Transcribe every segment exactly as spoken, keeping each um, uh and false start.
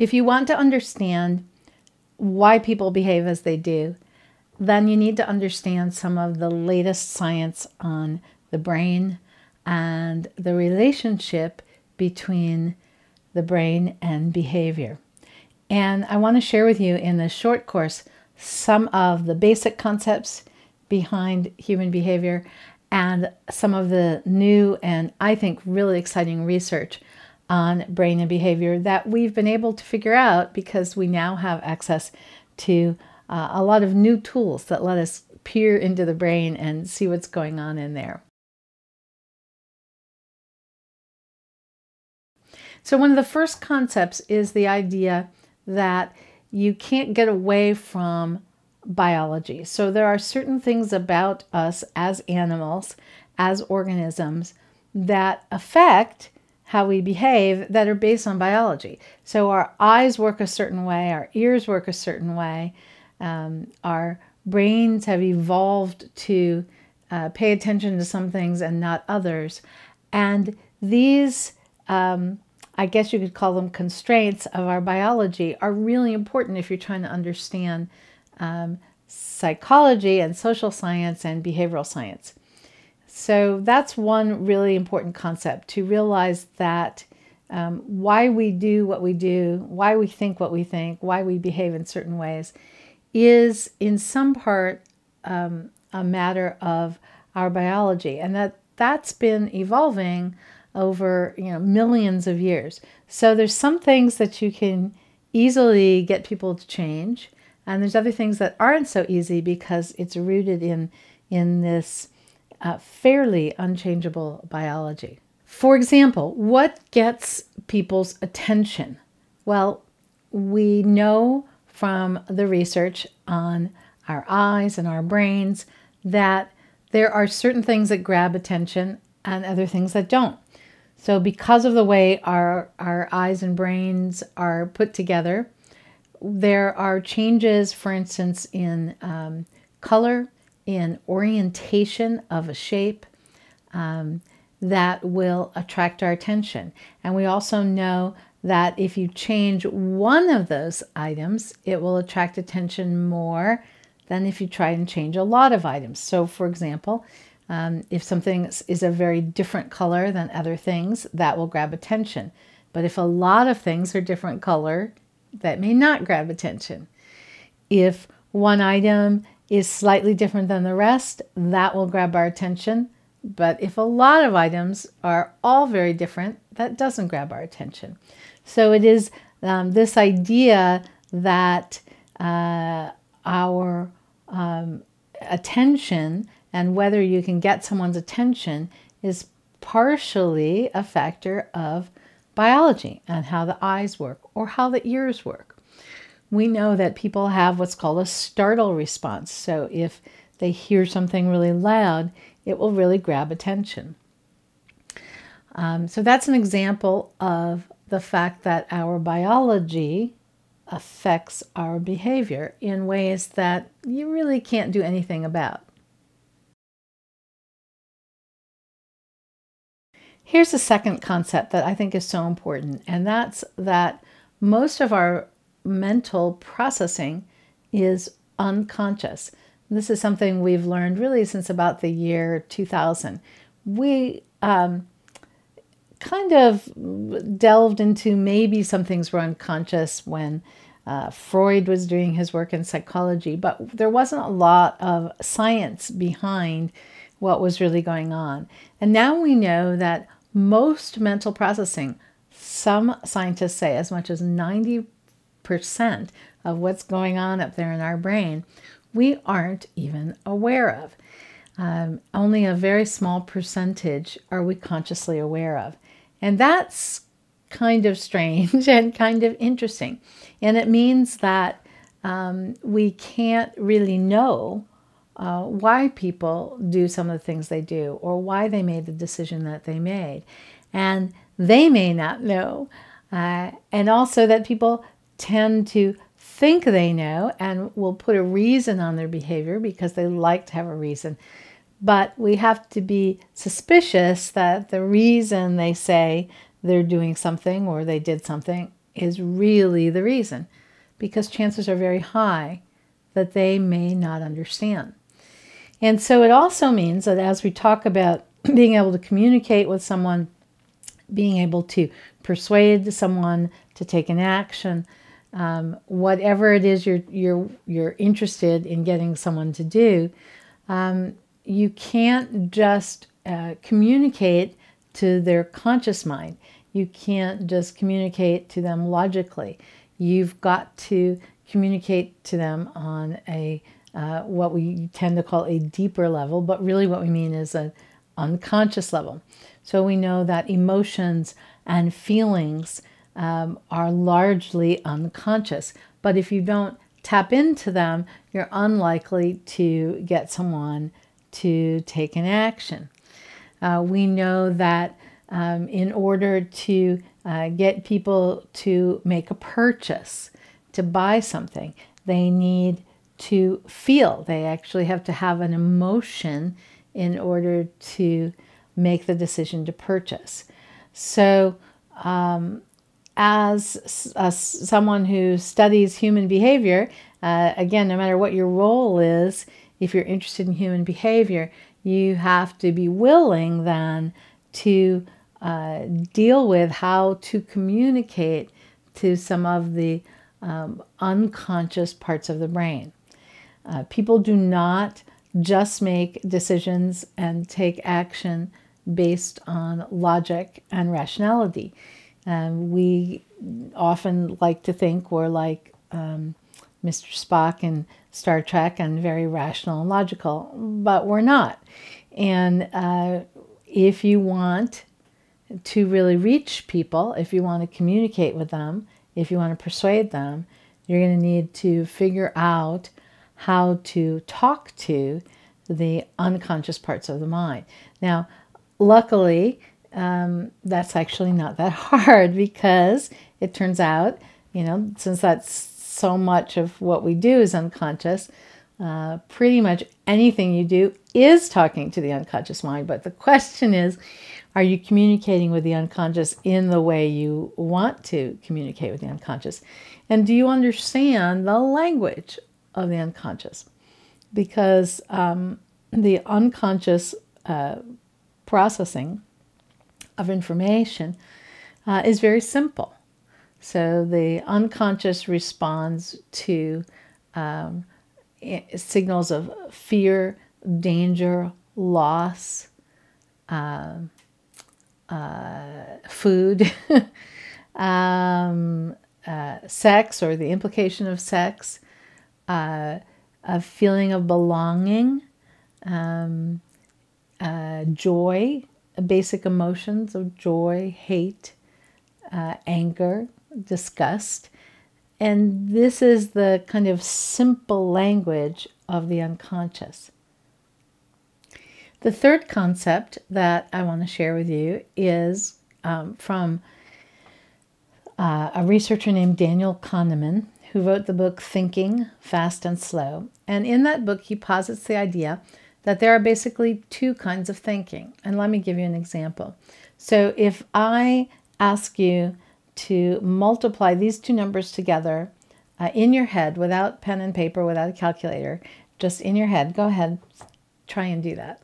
If you want to understand why people behave as they do, then you need to understand some of the latest science on the brain and the relationship between the brain and behavior. And I want to share with you in this short course some of the basic concepts behind human behavior and some of the new and I think really exciting research on brain and behavior that we've been able to figure out because we now have access to uh, a lot of new tools that let us peer into the brain and see what's going on in there. So one of the first concepts is the idea that you can't get away from biology. So there are certain things about us as animals, as organisms, that affect how we behave that are based on biology. So our eyes work a certain way, our ears work a certain way, um, our brains have evolved to uh, pay attention to some things and not others. And these, um, I guess you could call them constraints of our biology, are really important if you're trying to understand um, psychology and social science and behavioral science. So that's one really important concept, to realize that um, why we do what we do, why we think what we think, why we behave in certain ways is in some part um, a matter of our biology, and that that's been evolving over you know millions of years. So there's some things that you can easily get people to change, and there's other things that aren't so easy because it's rooted in in this Uh, fairly unchangeable biology. For example, what gets people's attention? Well, we know from the research on our eyes and our brains that there are certain things that grab attention and other things that don't. So because of the way our, our eyes and brains are put together, there are changes, for instance, in um, color, in orientation of a shape um, that will attract our attention. And we also know that if you change one of those items, it will attract attention more than if you try and change a lot of items. So for example, um, if something is a very different color than other things, that will grab attention. But if a lot of things are different color, that may not grab attention. If one item is slightly different than the rest, that will grab our attention. But if a lot of items are all very different, that doesn't grab our attention. So it is um, this idea that uh, our um, attention and whether you can get someone's attention is partially a factor of biology and how the eyes work or how the ears work. We know that people have what's called a startle response. So if they hear something really loud, it will really grab attention. Um, so that's an example of the fact that our biology affects our behavior in ways that you really can't do anything about. Here's a second concept that I think is so important, and that's that most of our mental processing is unconscious. This is something we've learned really since about the year two thousand. We um, kind of delved into maybe some things were unconscious when uh, Freud was doing his work in psychology, but there wasn't a lot of science behind what was really going on. And now we know that most mental processing, some scientists say as much as ninety percent percent of what's going on up there in our brain, we aren't even aware of. Um, only a very small percentage are we consciously aware of. And that's kind of strange and kind of interesting. And it means that um, we can't really know uh, why people do some of the things they do or why they made the decision that they made. And they may not know. Uh, and also that people tend to think they know and will put a reason on their behavior because they like to have a reason. But we have to be suspicious that the reason they say they're doing something or they did something is really the reason, because chances are very high that they may not understand. And so it also means that as we talk about being able to communicate with someone, being able to persuade someone to take an action, um, whatever it is you're, you're, you're interested in getting someone to do, um, you can't just uh, communicate to their conscious mind. You can't just communicate to them logically. You've got to communicate to them on a uh, what we tend to call a deeper level, but really what we mean is an unconscious level. So we know that emotions and feelings um, are largely unconscious, but if you don't tap into them, you're unlikely to get someone to take an action. Uh, we know that um, in order to uh, get people to make a purchase, to buy something, they need to feel. They actually have to have an emotion in order to make the decision to purchase. So um, as uh, someone who studies human behavior, uh, again, no matter what your role is, if you're interested in human behavior, you have to be willing then to uh, deal with how to communicate to some of the um, unconscious parts of the brain. Uh, people do not just make decisions and take action based on logic and rationality. Um, we often like to think we're like um, Mister Spock in Star Trek and very rational and logical, but we're not. And uh, if you want to really reach people, if you want to communicate with them, if you want to persuade them, you're going to need to figure out how to talk to the unconscious parts of the mind. Now, luckily, um, that's actually not that hard, because it turns out, you know, since that's so much of what we do is unconscious, uh, pretty much anything you do is talking to the unconscious mind. But the question is, are you communicating with the unconscious in the way you want to communicate with the unconscious? And do you understand the language of the unconscious? Because um, the unconscious uh, processing of information uh, is very simple. So the unconscious responds to um, signals of fear, danger, loss, uh, uh, food, um, uh, sex, or the implication of sex, uh, a feeling of belonging, um, uh, joy, basic emotions of joy, hate, uh, anger, discussed. And this is the kind of simple language of the unconscious. The third concept that I want to share with you is um, from uh, a researcher named Daniel Kahneman, who wrote the book Thinking, Fast and Slow. And in that book, he posits the idea that there are basically two kinds of thinking. And let me give you an example. So if I ask you to multiply these two numbers together uh, in your head, without pen and paper, without a calculator, just in your head. Go ahead, try and do that.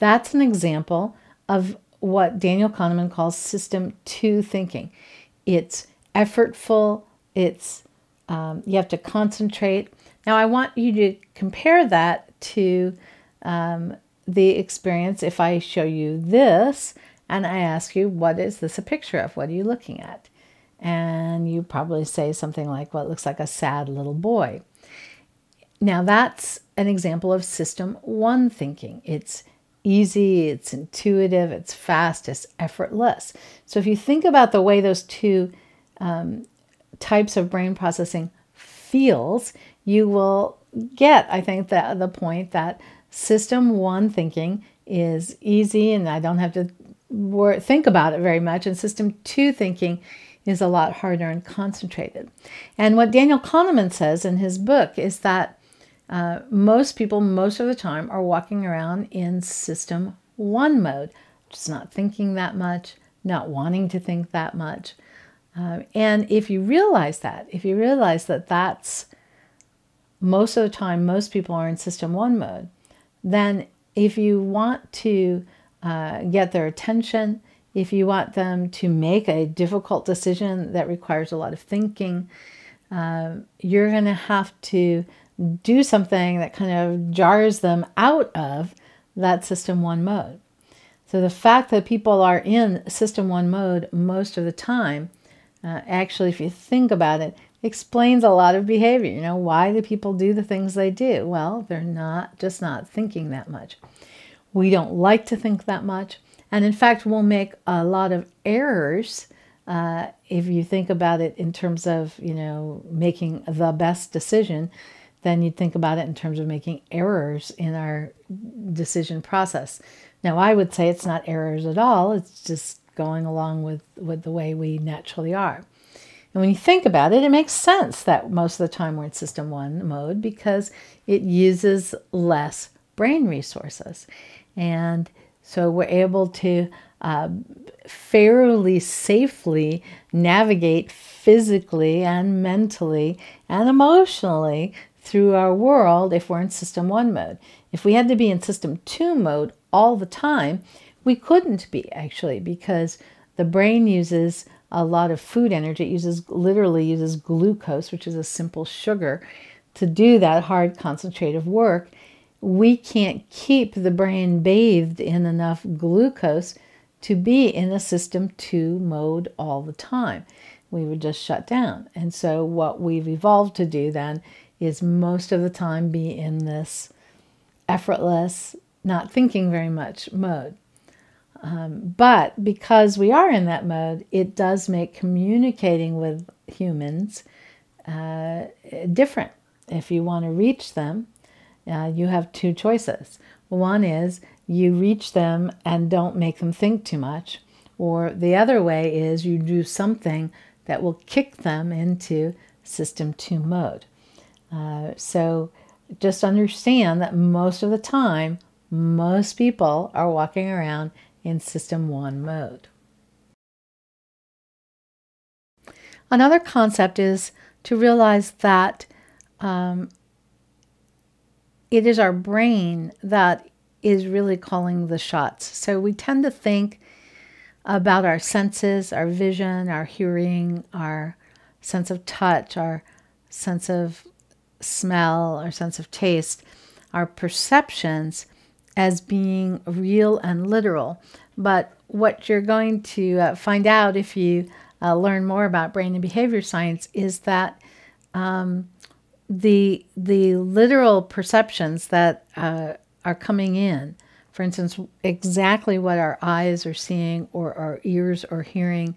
That's an example of what Daniel Kahneman calls system two thinking. It's effortful, it's um, you have to concentrate. Now I want you to compare that to um, the experience if I show you this and I ask you, what is this a picture of? What are you looking at? And you probably say something like, well, it looks like a sad little boy. Now that's an example of system one thinking. It's easy, it's intuitive, it's fast, it's effortless. So if you think about the way those two um, types of brain processing feels, you will get, I think, the, the point that system one thinking is easy and I don't have to wor think about it very much. And system two thinking is a lot harder and concentrated. And what Daniel Kahneman says in his book is that uh, most people, most of the time, are walking around in system one mode, just not thinking that much, not wanting to think that much. Um, and if you realize that, if you realize that that's most of the time, most people are in system one mode, then if you want to uh, get their attention, if you want them to make a difficult decision that requires a lot of thinking, um, you're going to have to do something that kind of jars them out of that system one mode. So the fact that people are in system one mode most of the time, uh, actually, if you think about it, explains a lot of behavior. You know, why do people do the things they do? Well, they're not just not thinking that much. We don't like to think that much. And in fact, we'll make a lot of errors uh, if you think about it in terms of, you know, making the best decision. Then you'd think about it in terms of making errors in our decision process. Now, I would say it's not errors at all. It's just going along with, with the way we naturally are. And when you think about it, it makes sense that most of the time we're in system one mode because it uses less brain resources. And so we're able to uh, fairly safely navigate physically and mentally and emotionally through our world if we're in system one mode. If we had to be in system two mode all the time, we couldn't be actually, because the brain uses a lot of food energy. It uses, literally uses glucose, which is a simple sugar, to do that hard concentrative work. We can't keep the brain bathed in enough glucose to be in a system two mode all the time. We would just shut down. And so what we've evolved to do then is most of the time be in this effortless, not thinking very much mode. Um, but because we are in that mode, it does make communicating with humans uh, different. If you want to reach them, Uh, you have two choices. One is you reach them and don't make them think too much. Or the other way is you do something that will kick them into system two mode. Uh, so just understand that most of the time, most people are walking around in system one mode. Another concept is to realize that um, it is our brain that is really calling the shots. So we tend to think about our senses, our vision, our hearing, our sense of touch, our sense of smell, our sense of taste, our perceptions as being real and literal. But what you're going to uh, find out if you uh, learn more about brain and behavior science is that um, the the literal perceptions that uh, are coming in, for instance, exactly what our eyes are seeing or our ears are hearing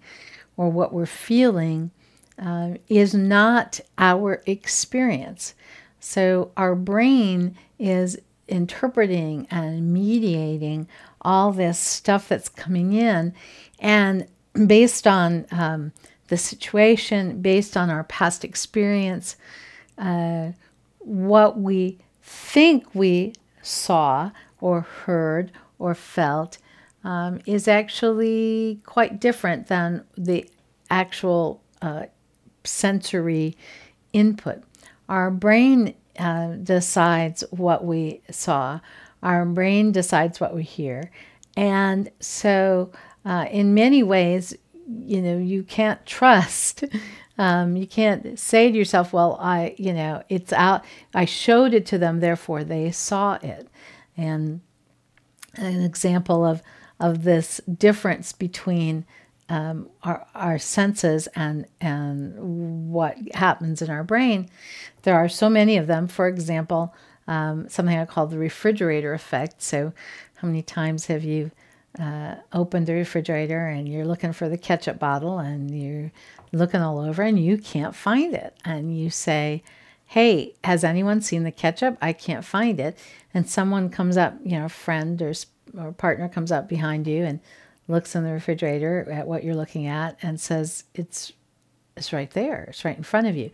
or what we're feeling uh, is not our experience. So our brain is interpreting and mediating all this stuff that's coming in, and based on um, the situation, based on our past experience, Uh, what we think we saw or heard or felt um, is actually quite different than the actual uh, sensory input. Our brain uh, decides what we saw. Our brain decides what we hear. And so uh, in many ways, you know, you can't trust Um, you can't say to yourself, well, I, you know, it's out, I showed it to them, therefore they saw it. And an example of, of this difference between um, our, our senses and, and what happens in our brain, there are so many of them. For example, um, something I call the refrigerator effect. So how many times have you Uh, opened the refrigerator and you're looking for the ketchup bottle and you're looking all over and you can't find it, and you say, hey, has anyone seen the ketchup? I can't find it. And someone comes up, you know, a friend or, or partner comes up behind you and looks in the refrigerator at what you're looking at and says, it's it's right there, it's right in front of you.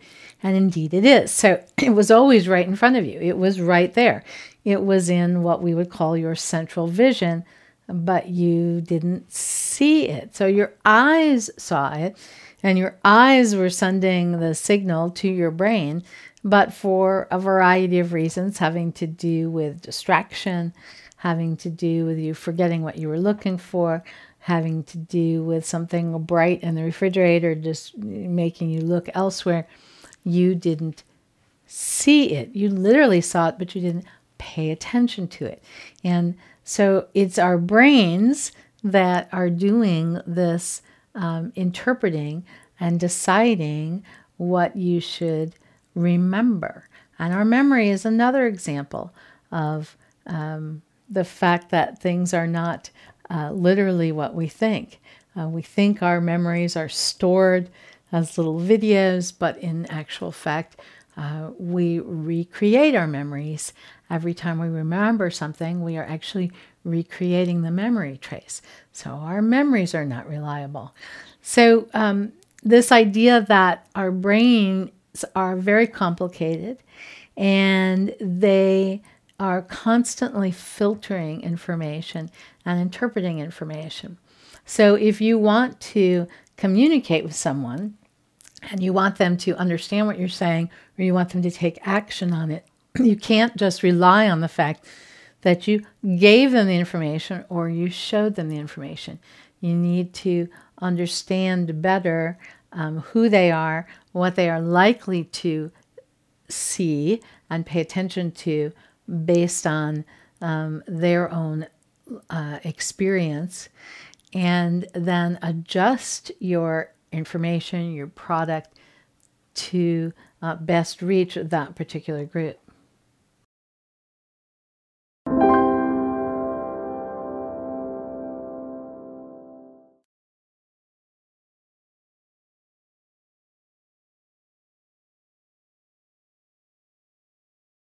And indeed it is. So it was always right in front of you. It was right there. It was in what we would call your central vision but you didn't see it. So your eyes saw it, and your eyes were sending the signal to your brain, but for a variety of reasons, having to do with distraction, having to do with you forgetting what you were looking for, having to do with something bright in the refrigerator just making you look elsewhere, you didn't see it. You literally saw it, but you didn't pay attention to it. And so it's our brains that are doing this um, interpreting and deciding what you should remember. And our memory is another example of um, the fact that things are not Uh, literally what we think. Uh, we think our memories are stored as little videos, but in actual fact, uh, we recreate our memories. Every time we remember something, we are actually recreating the memory trace. So our memories are not reliable. So um, this idea that our brains are very complicated and they are constantly filtering information and interpreting information. So if you want to communicate with someone and you want them to understand what you're saying, or you want them to take action on it, you can't just rely on the fact that you gave them the information or you showed them the information. You need to understand better um, who they are, what they are likely to see and pay attention to, based on um, their own uh, experience, and then adjust your information, your product, to uh, best reach that particular group.